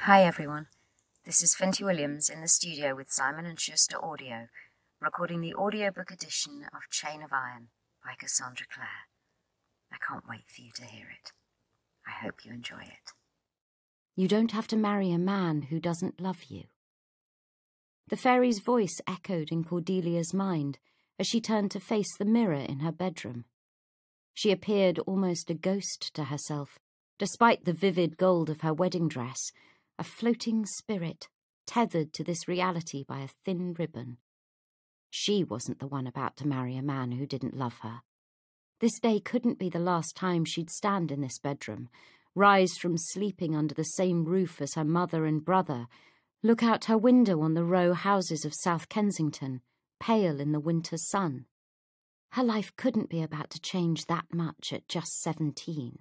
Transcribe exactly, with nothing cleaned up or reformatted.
Hi everyone, this is Finty Williams in the studio with Simon and Schuster Audio, recording the audiobook edition of Chain of Iron by Cassandra Clare. I can't wait for you to hear it. I hope you enjoy it. You don't have to marry a man who doesn't love you. The fairy's voice echoed in Cordelia's mind as she turned to face the mirror in her bedroom. She appeared almost a ghost to herself, despite the vivid gold of her wedding dress, a floating spirit, tethered to this reality by a thin ribbon. She wasn't the one about to marry a man who didn't love her. This day couldn't be the last time she'd stand in this bedroom, rise from sleeping under the same roof as her mother and brother, look out her window on the row houses of South Kensington, pale in the winter sun. Her life couldn't be about to change that much at just seventeen.